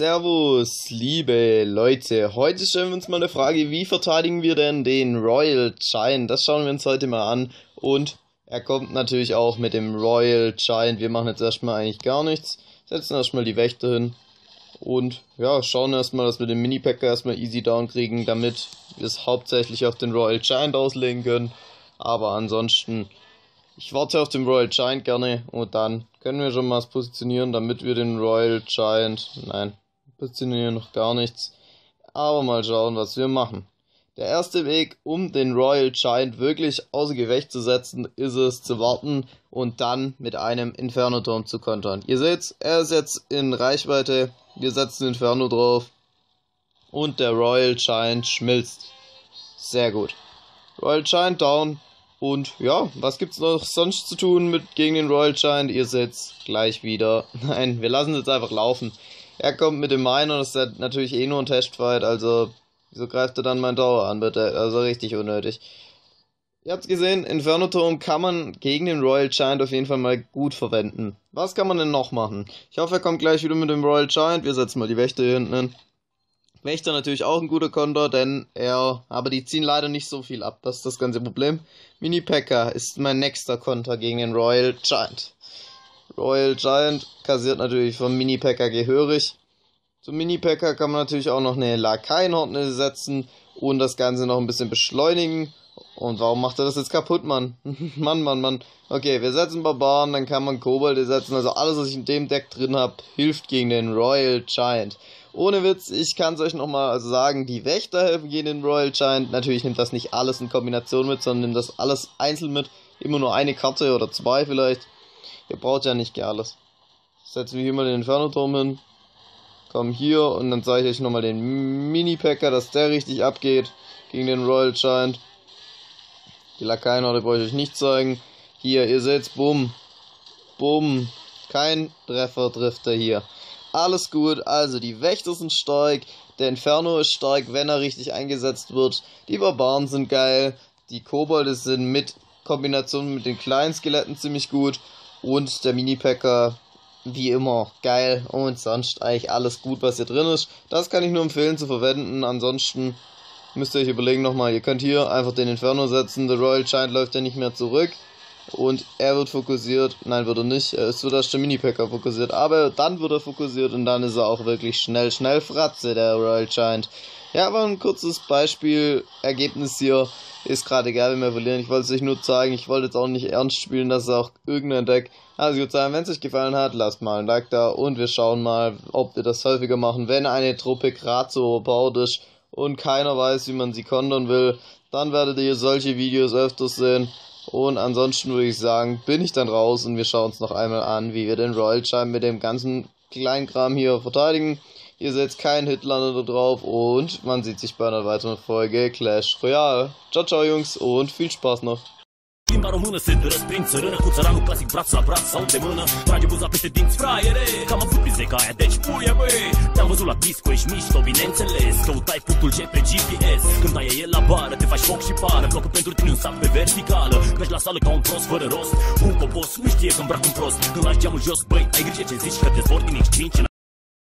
Servus, liebe Leute. Heute stellen wir uns mal eine Frage, wie verteidigen wir denn den Royal Giant? Das schauen wir uns heute mal an. Und er kommt natürlich auch mit dem Royal Giant. Wir machen jetzt erstmal eigentlich gar nichts. Setzen erstmal die Wächter hin. Und ja, schauen erstmal, dass wir den Mini-Pekka erstmal easy down kriegen, damit wir es hauptsächlich auf den Royal Giant auslegen können. Aber ansonsten, ich warte auf den Royal Giant gerne und dann können wir schon mal positionieren, damit wir den Royal Giant... Nein, positionieren noch gar nichts. Aber mal schauen, was wir machen. Der erste Weg, um den Royal Giant wirklich außer Gefecht zu setzen, ist es zu warten und dann mit einem Inferno-Turm zu kontern. Ihr seht, er ist jetzt in Reichweite. Wir setzen Inferno drauf und der Royal Giant schmilzt. Sehr gut. Royal Giant down. Und ja, was gibt's noch sonst zu tun gegen den Royal Giant? Ihr seht's gleich wieder. Nein, wir lassen es jetzt einfach laufen. Er kommt mit dem Miner, das ist natürlich eh nur ein Testfight, also wieso greift er dann meinen Tower an, bitte? Also richtig unnötig. Ihr habt's gesehen, Inferno-Turm kann man gegen den Royal Giant auf jeden Fall mal gut verwenden. Was kann man denn noch machen? Ich hoffe, er kommt gleich wieder mit dem Royal Giant. Wir setzen mal die Wächter hier hinten hin. Wächter natürlich auch ein guter Konter, denn aber die ziehen leider nicht so viel ab, das ist das ganze Problem. Mini-Pekka ist mein nächster Konter gegen den Royal Giant. Royal Giant kassiert natürlich vom Mini-Pekka gehörig. Zum Mini-Pekka kann man natürlich auch noch eine Lakaien-Hotene setzen und das Ganze noch ein bisschen beschleunigen. Und warum macht er das jetzt kaputt, Mann? Mann. Okay, wir setzen Barbaren, dann kann man Kobold setzen, also alles, was ich in dem Deck drin habe, hilft gegen den Royal Giant. Ohne Witz, ich kann es euch nochmal sagen, die Wächter helfen gegen den Royal Giant. Natürlich nimmt das nicht alles in Kombination mit, sondern nimmt das alles einzeln mit. Immer nur eine Karte oder zwei vielleicht. Ihr braucht ja nicht alles. Setzen wir hier mal den Inferno-Turm hin. Kommen hier und dann zeige ich euch nochmal den Mini-Packer, dass der richtig abgeht gegen den Royal Giant. Die Lakaien-Horde brauche ich euch nicht zeigen. Hier, ihr seht, bumm, bumm. Kein Treffer trifft er hier. Alles gut, also die Wächter sind stark, der Inferno ist stark, wenn er richtig eingesetzt wird, die Barbaren sind geil, die Kobolde sind mit Kombination mit den kleinen Skeletten ziemlich gut und der Mini-Packer, wie immer, geil und sonst eigentlich alles gut, was hier drin ist. Das kann ich nur empfehlen zu verwenden, ansonsten müsst ihr euch überlegen nochmal, ihr könnt hier einfach den Inferno setzen, der Royal Giant läuft ja nicht mehr zurück. Und er wird fokussiert, nein wird er nicht, es wird erst der Mini-Packer fokussiert, aber dann wird er fokussiert und dann ist er auch wirklich schnell Fratze, der Royal Giant. Ja, aber ein kurzes Beispiel, Ergebnis hier, ist gerade egal, wenn wir verlieren, ich wollte es euch nur zeigen, ich wollte jetzt auch nicht ernst spielen, das ist auch irgendein Deck. Also gut sein, wenn es euch gefallen hat, lasst mal ein Like da und wir schauen mal, ob wir das häufiger machen, wenn eine Truppe gerade so überbaut ist und keiner weiß, wie man sie kontern will, dann werdet ihr solche Videos öfters sehen. Und ansonsten würde ich sagen, bin ich dann raus und wir schauen uns noch einmal an, wie wir den Royal Giant mit dem ganzen Kleinkram hier verteidigen. Ihr seht keinen Hitlander da drauf und man sieht sich bei einer weiteren Folge Clash Royale. Ciao, ciao Jungs und viel Spaß noch. Limba română se răsprind țărână cu țăranul clasic braț la braț sau de mână trage buza peste dinți fraiere că am avut pizeca aia deci puie băi te-am văzut la disco ești mișto bineînțeles căutai punctul G pe GPS când ai el la bară te faci foc și pară blocul pentru tine un sac pe verticală mergi la sală ca un prost fără rost un copos nu știe că îmbrac un prost când lași geamul jos băi ai grijă ce zici că te zbor din X5